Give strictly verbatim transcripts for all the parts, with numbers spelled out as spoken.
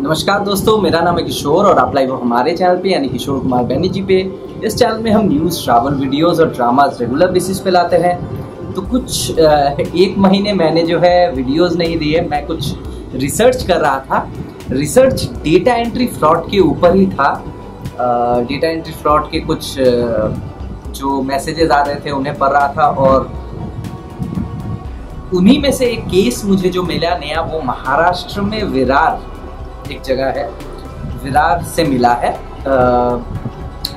नमस्कार दोस्तों, मेरा नाम है किशोर और आप लाइव हमारे चैनल पे यानी किशोर कुमार बैनर्जी पे। इस चैनल में हम न्यूज़, ट्रैवल वीडियोस और ड्रामास रेगुलर बेसिस पे लाते हैं। तो कुछ एक महीने मैंने जो है वीडियोस नहीं दिए, मैं कुछ रिसर्च कर रहा था। रिसर्च डेटा एंट्री फ्रॉड के ऊपर ही था। डेटा एंट्री फ्रॉड के कुछ जो मैसेजेस आ रहे थे उन्हें पढ़ रहा था और उन्हीं में से एक केस मुझे जो मिला नया वो महाराष्ट्र में विरार एक जगह है, विरार से मिला है।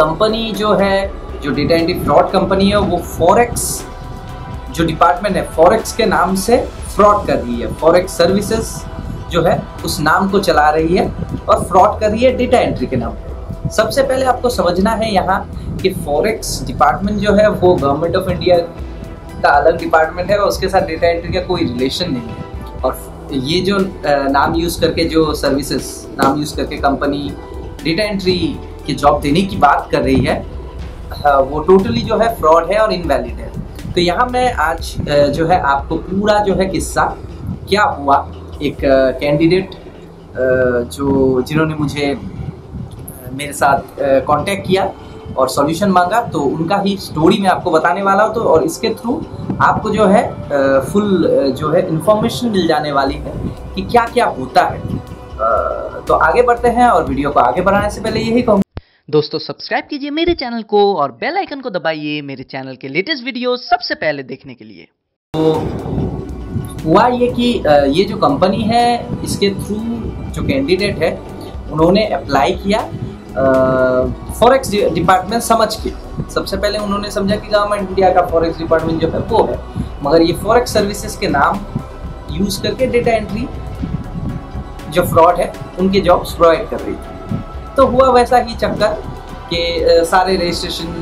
कंपनी जो है, जो डेटा एंट्री फ्रॉड कंपनी है वो फॉरेक्स जो डिपार्टमेंट है फॉरेक्स के नाम से फ्रॉड कर रही है। फॉरेक्स सर्विसेज जो है उस नाम को चला रही है और फ्रॉड कर रही है डेटा एंट्री के नाम पर। सबसे पहले आपको समझना है यहाँ कि फॉरेक्स डिपार्टमेंट जो है वो गवर्नमेंट ऑफ इंडिया का अलग डिपार्टमेंट है और उसके साथ डेटा एंट्री का कोई रिलेशन नहीं है। और ये जो नाम यूज़ करके जो सर्विसेज नाम यूज़ करके कंपनी डेटा एंट्री की जॉब देने की बात कर रही है वो टोटली जो है फ्रॉड है और इनवैलिड है। तो यहाँ मैं आज जो है आपको पूरा जो है किस्सा क्या हुआ, एक कैंडिडेट जो जिन्होंने मुझे मेरे साथ कांटेक्ट किया और सॉल्यूशन मांगा तो उनका ही स्टोरी मैं आपको बताने वाला हूँ। तो और इसके थ्रू आपको जो है फुल जो है इन्फॉर्मेशन मिल जाने वाली है कि क्या क्या होता है। तो आगे बढ़ते हैं और वीडियो को आगे बढ़ाने से पहले यही कहूँगा दोस्तों, सब्सक्राइब कीजिए मेरे चैनल को और बेल आइकन को दबाइए मेरे चैनल के लेटेस्ट वीडियो सबसे पहले देखने के लिए। तो हुआ ये कि ये जो कंपनी है इसके थ्रू जो कैंडिडेट है उन्होंने अप्लाई किया फॉरेक्स डिपार्टमेंट समझ के। सबसे पहले उन्होंने समझा कि गवर्नमेंट इंडिया का फॉरेक्स डिपार्टमेंट जो है वो है, मगर ये फॉरेक्स सर्विसेज के नाम यूज़ करके डेटा एंट्री जो फ्रॉड है उनके जॉब्स प्रोवाइड कर रही थी। तो हुआ वैसा ही चक्कर कि सारे रजिस्ट्रेशन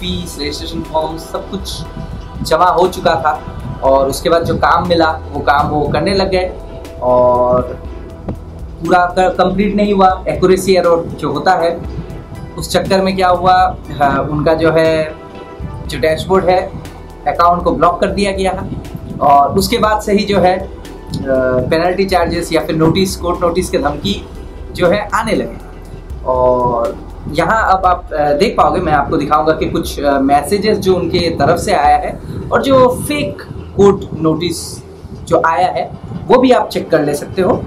फीस, रजिस्ट्रेशन फॉर्म्स सब कुछ जमा हो चुका था और उसके बाद जो काम मिला वो काम वो करने लग गए और पूरा कंप्लीट नहीं हुआ। एक्यूरेसी एरर जो होता है उस चक्कर में क्या हुआ, आ, उनका जो है जो डैशबोर्ड है अकाउंट को ब्लॉक कर दिया गया और उसके बाद से ही जो है पेनल्टी चार्जेस या फिर नोटिस, कोर्ट नोटिस के धमकी जो है आने लगे। और यहाँ अब आप देख पाओगे, मैं आपको दिखाऊंगा कि कुछ मैसेजेस जो उनके तरफ से आया है और जो फेक कोर्ट नोटिस जो आया है वो भी आप चेक कर ले सकते हो।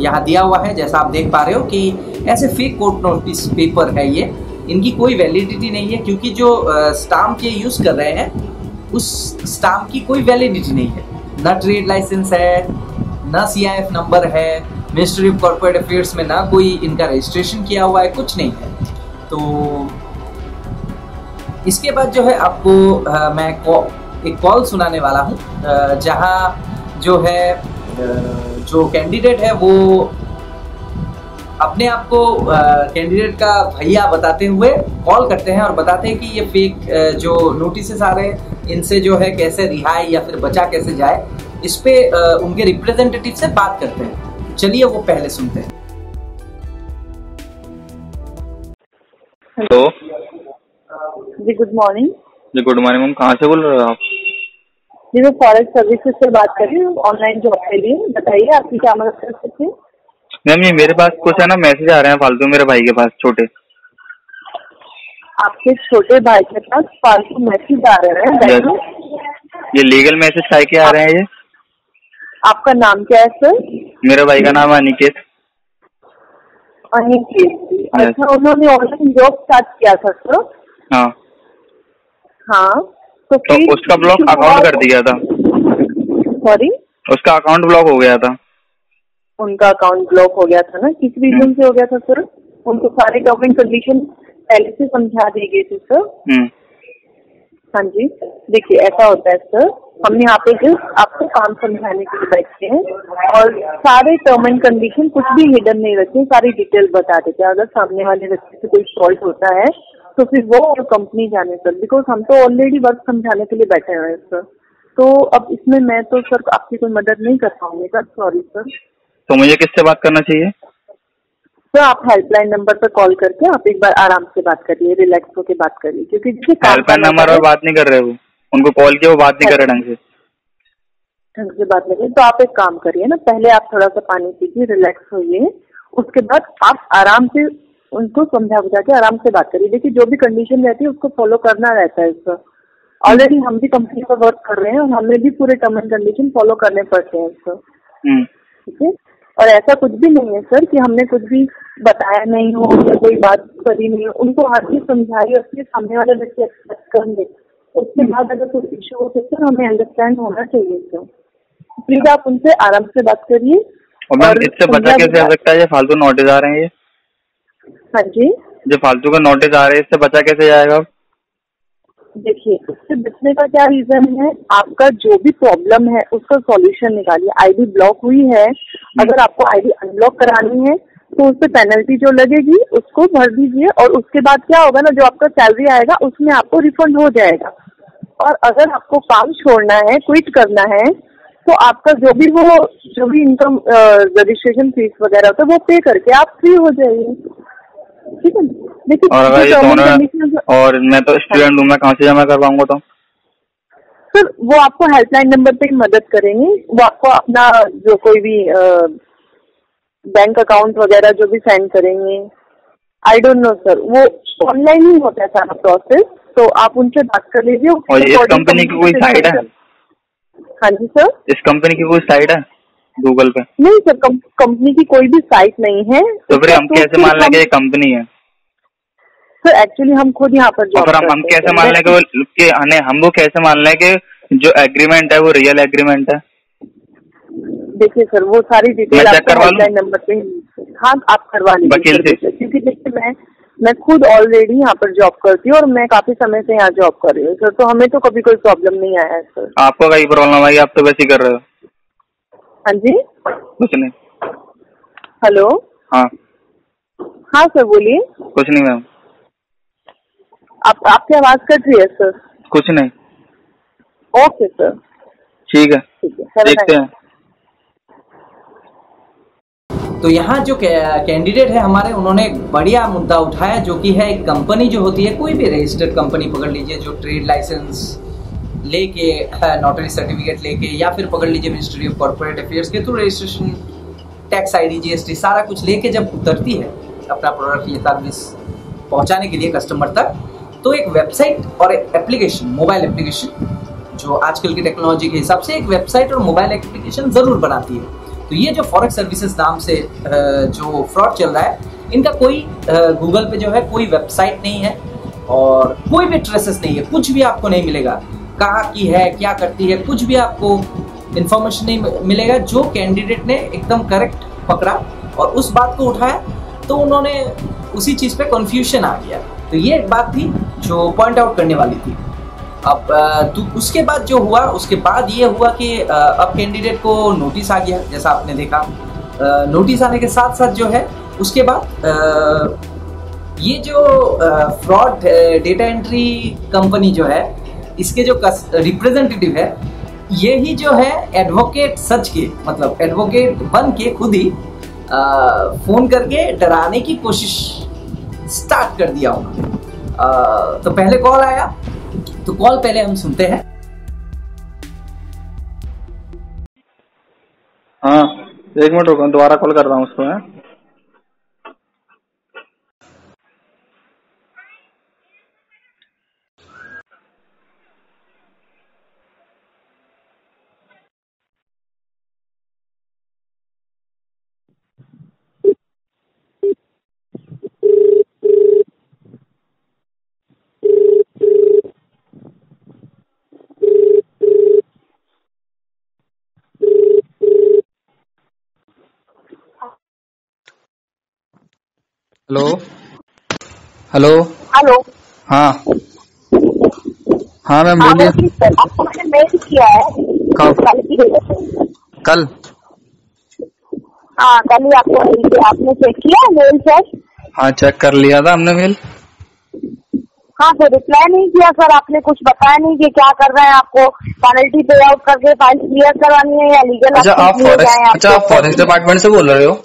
यहाँ दिया हुआ है जैसा आप देख पा रहे हो कि ऐसे फेक कोर्ट नोटिस पेपर है ये, इनकी कोई वैलिडिटी नहीं है क्योंकि जो स्टाम्प ये यूज़ कर रहे हैं उस स्टाम्प की कोई वैलिडिटी नहीं है। ना ट्रेड लाइसेंस है, ना सीआईएफ नंबर है, मिनिस्ट्री ऑफ कॉर्पोरेट अफेयर्स में ना कोई इनका रजिस्ट्रेशन किया हुआ है, कुछ नहीं है। तो इसके बाद जो है आपको आ, मैं एक कॉल सुनाने वाला हूँ जहाँ जो है आ, जो कैंडिडेट है वो अपने आप को कैंडिडेट का भैया बताते हुए कॉल करते हैं और बताते हैं कि ये फेक आ, जो नोटिसेस आ रहे हैं इनसे जो है कैसे रिहाई या फिर बचा कैसे जाए, इस पे आ, उनके रिप्रेजेंटेटिव से बात करते हैं। चलिए वो पहले सुनते हैं। हेलो जी, गुड मॉर्निंग। जी गुड मॉर्निंग मैम, कहाँ से बोल रहे हो आप? जी मैं फॉरेक्स सर्विसेज से बात कर रही हूँ, ऑनलाइन जॉब के लिए। बताइए आपकी क्या मदद कर सकती है? मैम ये मेरे पास कुछ है ना मैसेज आ रहे हैं फालतू, मेरे भाई के पास, छोटे आपके छोटे भाई के पास फालतू मैसेज आ रहे हैं। ये लीगल मैसेज काय के आ रहे हैं? ये आपका नाम क्या है सर? मेरे भाई का नाम अनिकेत। अनिकेत, अच्छा उन्होंने ऑनलाइन जॉब स्टार्ट किया था सर? हाँ हाँ, तो, तो उसका ब्लॉक अकाउंट कर दिया था। सॉरी, उसका अकाउंट ब्लॉक हो गया था। उनका अकाउंट ब्लॉक हो गया था ना, किस रीजन से हो गया था सर? उनको सारे डॉक्यूमेंट कंडीशन पहले से समझा दी गई थी सर। हाँ जी, देखिए ऐसा होता है सर, हमने यहाँ पे जस्ट आपको काम समझाने के लिए बैठे हैं और सारे टर्म एंड कंडीशन कुछ भी हिडन नहीं रखे, सारी डिटेल बता देते हैं। अगर सामने वाले व्यक्ति से कोई फॉल्ट होता है तो फिर वो और कंपनी जाने सर, बिकॉज हम तो ऑलरेडी वर्क समझाने के लिए बैठे हुए हैं सर। तो अब इसमें मैं तो सर आपकी कोई मदद नहीं कर पाऊंगी सर, सॉरी सर। तो मुझे किससे बात करना चाहिए? तो आप हेल्पलाइन नंबर पर कॉल करके आप एक बार आराम से बात करिए, रिलैक्स होकर बात करिए, क्योंकि हेल्पलाइन नंबर पर बात नहीं कर रहे हो, उनको कॉल किया वो बात नहीं कर रहे ढंग से ढंग से बात नहीं। तो आप एक काम करिए ना, पहले आप थोड़ा सा पानी पीजिए, रिलैक्स होइए, उसके बाद आप आराम से उनको समझा बुझा के आराम से बात करिए। देखिए जो भी कंडीशन रहती है उसको फॉलो करना रहता है इसका। ऑलरेडी हम भी कंपनी पर वर्क कर रहे हैं और हमें भी पूरे टर्म एंड कंडीशन फॉलो करने पड़ते हैं इसको, ठीक है। और ऐसा कुछ भी नहीं है सर कि हमने कुछ भी बताया नहीं हो या कोई बात करी नहीं हो, उनको हर चीज समझाई, उसके सामने वाले व्यक्ति एक्सेप्ट कर ले, उसके बाद अगर कुछ इश्यू हो सकता हमें अंडरस्टैंड होना चाहिए सर। प्लीज आप उनसे आराम से बात करिए। और इससे बचा कैसे हो सकता है, ये फालतू नोटिस आ रहे हैं? हाँ जी, जो फालतू का नोटिस आ रहे हैं इससे बचा कैसे जाएगा? देखिए उससे बचने का क्या रीजन है, आपका जो भी प्रॉब्लम है उसका सॉल्यूशन निकालिए। आईडी ब्लॉक हुई है, अगर आपको आईडी अनब्लॉक करानी है तो उससे पेनल्टी जो लगेगी उसको भर दीजिए, और उसके बाद क्या होगा ना, जो आपका सैलरी आएगा उसमें आपको रिफंड हो जाएगा। और अगर आपको काम छोड़ना है, क्विट करना है, तो आपका जो भी वो जो भी इनकम रजिस्ट्रेशन फीस वगैरह होता है वो पे करके आप फ्री हो जाइए, ठीक है। देखिए और, तो और मैं तो स्टूडेंट हूँ, मैं कहाँ से जमा करवाऊंगा? तो सर वो आपको हेल्पलाइन नंबर पे मदद करेंगे, वो आपको अपना जो कोई भी बैंक अकाउंट वगैरह जो भी सेंड करेंगे, आई डोंट नो सर, वो ऑनलाइन ही होता है सारा प्रोसेस, तो आप उनसे बात कर लीजिए। और इस कंपनी की कोई साइट है? हाँ जी सर, इस कंपनी की कोई साइट है गूगल पे? नहीं सर, कंपनी की कोई भी साइट नहीं है। तो फिर हम कैसे मान लेंगे ये कंपनी है? सर एक्चुअली हम खुद यहाँ पर जॉब करते हैं, हम कैसे मान लेंगे, हम वो कैसे मान लेंगे जो एग्रीमेंट है वो रियल एग्रीमेंट है? देखिए सर वो सारी डिटेल आपको हेल्पलाइन नंबर पे, हाँ आप करवा लीजिए, क्योंकि देखिए मैं मैं खुद ऑलरेडी यहाँ पर जॉब करती हूँ और मैं काफी समय से यहाँ जॉब कर रही हूँ सर, तो हमें तो कभी कोई प्रॉब्लम नहीं आया है सर। आपको कहीं प्रॉब्लम आई? आप तो वैसे ही कर रहे हो। हाँ जी, कुछ नहीं। हेलो, हाँ हाँ सर बोलिए। कुछ नहीं मैम। आप आपकी आवाज कट रही है सर। कुछ नहीं। ओके सर, ठीक है ठीक है, देखते हैं। तो यहाँ जो कैंडिडेट है हमारे, उन्होंने एक बढ़िया मुद्दा उठाया जो कि है एक कंपनी जो होती है, कोई भी रजिस्टर्ड कंपनी पकड़ लीजिए जो ट्रेड लाइसेंस लेके, नोटरी सर्टिफिकेट लेके, या फिर पकड़ लीजिए मिनिस्ट्री ऑफ कॉर्पोरेट अफेयर्स के through registration, tax ID, GST सारा कुछ लेके जब उतरती है अपना प्रोडक्ट या सर्विस पहुंचाने के लिए कस्टमर तक, तो एक वेबसाइट और एक एप्लीकेशन, मोबाइल एप्लीकेशन, जो आजकल की टेक्नोलॉजी के हिसाब से एक वेबसाइट और मोबाइल एप्लीकेशन ज़रूर बनाती है। तो ये जो फॉरेक्स सर्विसेज नाम से जो फ्रॉड चल रहा है, इनका कोई गूगल पे जो है कोई वेबसाइट नहीं है और कोई भी ट्रेसेस नहीं है, कुछ भी आपको नहीं मिलेगा, कहाँ की है, क्या करती है, कुछ भी आपको इन्फॉर्मेशन नहीं मिलेगा। जो कैंडिडेट ने एकदम करेक्ट पकड़ा और उस बात को उठाया, तो उन्होंने उसी चीज़ पे कन्फ्यूजन आ गया। तो ये बात थी जो पॉइंट आउट करने वाली थी। अब तो उसके बाद जो हुआ, उसके बाद ये हुआ कि अब कैंडिडेट को नोटिस आ गया, जैसा आपने देखा। नोटिस आने के साथ साथ जो है उसके बाद ये जो फ्रॉड डेटा एंट्री कंपनी जो है, इसके जो रिप्रेजेंटेटिव है, ये ही जो है एडवोकेट सच के, मतलब एडवोकेट बन के खुद ही फ़ोन करके डराने की कोशिश स्टार्ट कर दिया उन्होंने। तो पहले कॉल आया, तो कॉल पहले हम सुनते हैं। हाँ एक मिनट रुको, दोबारा कॉल कर रहा हूँ उसको। है हेलो हेलो हेलो, हाँ हाँ मैम बोलिए। आपको मैंने मेल किया है कल की कल हाँ कल ही आपको, आपने चेक किया मेल सर? हाँ चेक कर लिया था हमने मेल। हाँ सर रिप्लाई नहीं किया सर आपने, कुछ बताया नहीं कि क्या कर रहे हैं, आपको पेनल्टी पे आउट करके फाइल क्लियर करवानी है या लीगल? अच्छा आप फॉरेक्स डिपार्टमेंट से बोल रहे हो?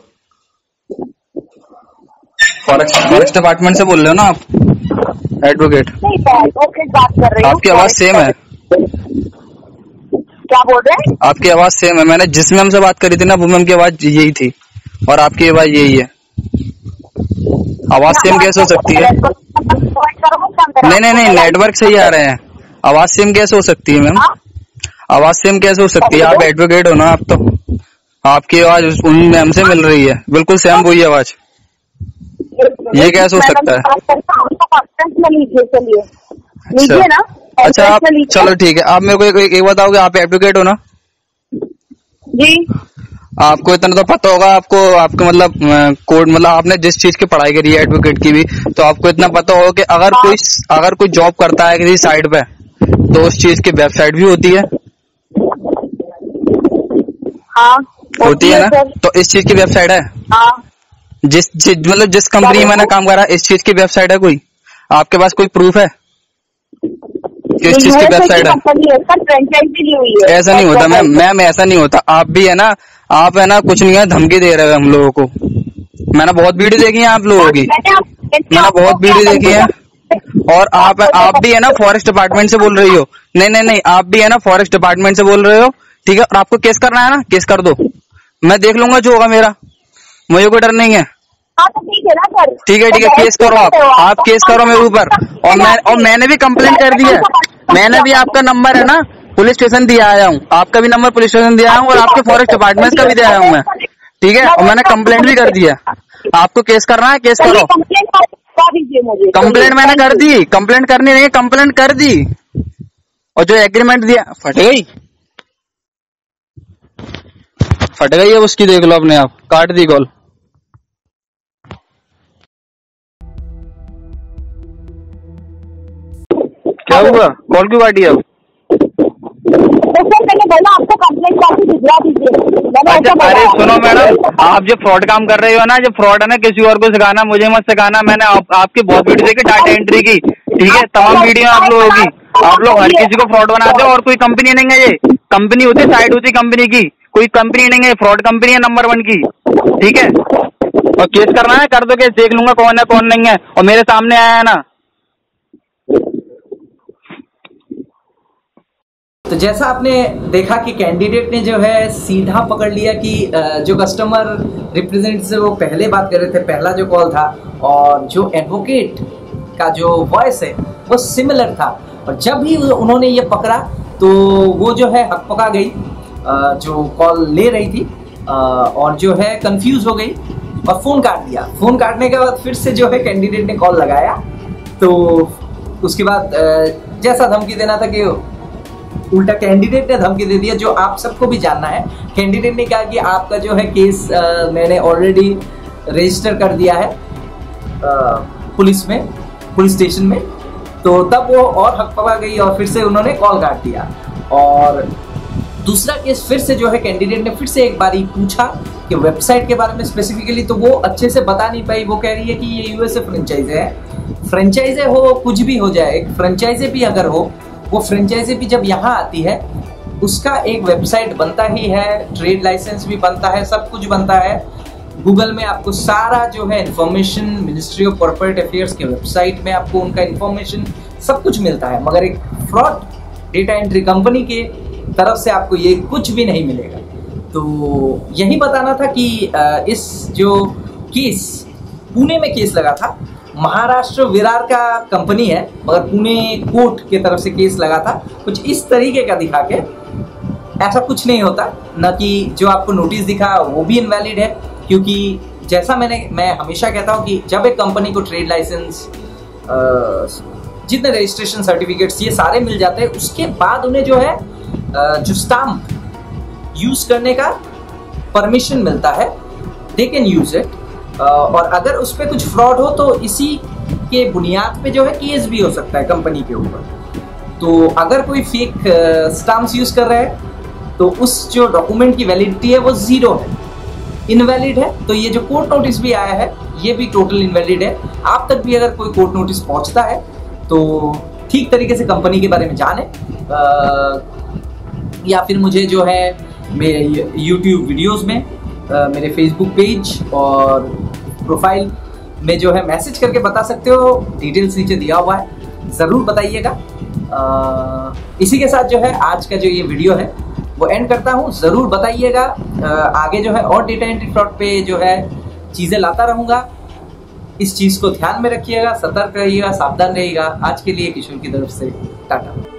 फॉरेक्स फॉरेक्स डिपार्टमेंट से बोल रहे हो ना आप? एडवोकेट? नहीं, एडवोकेट बात कर रही हूँ। आपकी आवाज सेम है। क्या बोल रहे हैं? आपकी आवाज सेम है। मैंने जिस मैम से बात करी थी ना, वो मैम की आवाज यही थी और आपकी आवाज यही है। आवाज सेम कैसे हो सकती है? नहीं नहीं नहीं, नेटवर्क से ही आ रहे हैं। आवाज सेम कैसे हो सकती है मैम? आवाज सेम कैसे हो सकती है? आप एडवोकेट हो ना आप, तो आपकी आवाज उन मैम से मिल रही है, बिल्कुल सेम वही आवाज। ये कैसे हो सकता है? अच्छा आप, चलो ठीक है। आप मेरे को एक बताओगे, आप एडवोकेट हो ना जी? आपको इतना तो पता होगा, आपको आपके मतलब कोड मतलब आपने जिस चीज की पढ़ाई करी है एडवोकेट की भी, तो आपको इतना पता होगा कि अगर कोई अगर कोई जॉब करता है किसी साइट पे, तो उस चीज की वेबसाइट भी होती है। हाँ, होती है ना? तो इस चीज की वेबसाइट है। हाँ, जिस मतलब जिस कंपनी में ना काम कर रहा है, इस चीज की वेबसाइट है कोई? आपके पास कोई प्रूफ है किस चीज की वेबसाइट है? ऐसा नहीं होता मैम, मैम ऐसा नहीं होता। आप भी है ना, आप है ना कुछ नहीं है, धमकी दे रहे हो हम लोगों को। मैंने बहुत वीडियो देखी है आप लोगों की, मैंने बहुत वीडियो देखी है। और आप आप भी है ना फॉरेस्ट डिपार्टमेंट से बोल रही हो? नहीं नहीं नहीं, आप भी है ना फॉरेस्ट डिपार्टमेंट से बोल रहे हो, ठीक है? और आपको केस करना है ना, केस कर दो, मैं देख लूंगा जो होगा मेरा, मुझे कोई डर नहीं है। ठीक है ठीक है, केस करो आप आप केस करो मेरे ऊपर। और मैं और मैंने भी कंप्लेंट कर दी है, मैंने भी आपका नंबर है ना पुलिस स्टेशन दिया आया हूँ, आपका भी नंबर पुलिस स्टेशन दिया आया हूँ और आपके फॉरेस्ट डिपार्टमेंट का भी दिया आया हूँ मैं, ठीक है? और मैंने कंप्लेंट भी कर दी है। आपको केस करना है, केस करो। कंप्लेंट मैंने कर दी, कंप्लेंट करनी नहीं, कंप्लेंट कर दी। और जो एग्रीमेंट दिया फट गई, फट गई है उसकी, देख लो अपने आप, काट दी कॉल। क्या हुआ? कॉल क्यों काटी आप? मैंने बोला आपको कंप्लेंट करके भिजवा दीजिए। अरे सुनो मैडम, आप जो फ्रॉड काम कर रहे हो ना, जो फ्रॉड है ना, किसी और को सिखाना, मुझे मत सिखाना। मैंने आप, आपकी बहुत वीडियो देखी डाटा एंट्री की, ठीक है? तमाम वीडियो आप लोगों की, आप लोग हर किसी को फ्रॉड बनाते हो। और कोई कंपनी नहीं है, ये कंपनी होती है, साइड होती कंपनी की, कोई कंपनी नहीं है, फ्रॉड कंपनी है नंबर वन की, ठीक है? और केस करना है, कर दो केस, देख लूंगा कौन है कौन नहीं है। और मेरे सामने आया है ना। तो जैसा आपने देखा कि कैंडिडेट ने जो है सीधा पकड़ लिया कि जो कस्टमर रिप्रेजेंटेटिव से वो पहले बात कर रहे थे, पहला जो कॉल था, और जो एडवोकेट का जो वॉइस है वो सिमिलर था। और जब ही उन्होंने ये पकड़ा तो वो जो है हकपका गई जो कॉल ले रही थी, और जो है कंफ्यूज हो गई और फ़ोन काट दिया। फ़ोन काटने के बाद फिर से जो है कैंडिडेट ने कॉल लगाया, तो उसके बाद जैसा धमकी देना था कि उल्टा कैंडिडेट ने धमकी दे दिया। जो आप सबको भी जानना है, कैंडिडेट ने कहा कि आपका जो है केस आ, मैंने ऑलरेडी रजिस्टर कर दिया है आ, पुलिस में, पुलिस स्टेशन में। तो तब वो और हकपका गई और फिर से उन्होंने कॉल काट दिया। और दूसरा केस फिर से जो है कैंडिडेट ने फिर से एक बारी पूछा कि वेबसाइट के बारे में स्पेसिफिकली, तो वो अच्छे से बता नहीं पाई। वो कह रही है कि ये यूएसए फ्रेंचाइज है, फ्रेंचाइजे हो कुछ भी हो जाए, फ्रेंचाइजे भी अगर हो, वो फ्रेंचाइजी भी जब यहाँ आती है उसका एक वेबसाइट बनता ही है, ट्रेड लाइसेंस भी बनता है, सब कुछ बनता है। गूगल में आपको सारा जो है information, ministry of corporate affairs के वेबसाइट में आपको उनका इन्फॉर्मेशन सब कुछ मिलता है, मगर एक फ्रॉड डेटा एंट्री कंपनी के तरफ से आपको ये कुछ भी नहीं मिलेगा। तो यही बताना था कि इस जो केस, पुणे में केस लगा था, महाराष्ट्र विरार का कंपनी है, मगर पुणे कोर्ट के तरफ से केस लगा था, कुछ इस तरीके का दिखा के। ऐसा कुछ नहीं होता ना, कि जो आपको नोटिस दिखा वो भी इनवैलिड है, क्योंकि जैसा मैंने मैं हमेशा कहता हूँ कि जब एक कंपनी को ट्रेड लाइसेंस, जितने रजिस्ट्रेशन सर्टिफिकेट्स ये सारे मिल जाते हैं, उसके बाद उन्हें जो है जो स्टाम्प यूज करने का परमिशन मिलता है, दे कैन यूज इट। और अगर उस पर कुछ फ्रॉड हो तो इसी के बुनियाद पे जो है केस भी हो सकता है कंपनी के ऊपर। तो अगर कोई फेक स्टाम्प्स यूज़ कर रहा है तो उस जो डॉक्यूमेंट की वैलिडिटी है वो ज़ीरो है, इनवैलिड है। तो ये जो कोर्ट नोटिस भी आया है ये भी टोटल इनवैलिड है। आप तक भी अगर कोई कोर्ट नोटिस पहुँचता है तो ठीक तरीके से कंपनी के बारे में जाने, या फिर मुझे जो है मेरे यूट्यूब वीडियोज़ में, मेरे फेसबुक पेज और प्रोफाइल में जो है मैसेज करके बता सकते हो। डिटेल्स नीचे दिया हुआ है, ज़रूर बताइएगा। इसी के साथ जो है आज का जो ये वीडियो है वो एंड करता हूँ। ज़रूर बताइएगा, आगे जो है और डेटा एंट्री फ्रॉड पे जो है चीज़ें लाता रहूँगा। इस चीज़ को ध्यान में रखिएगा, सतर्क रहिएगा, सावधान रहिएगा। आज के लिए किशोर की तरफ से टाटा।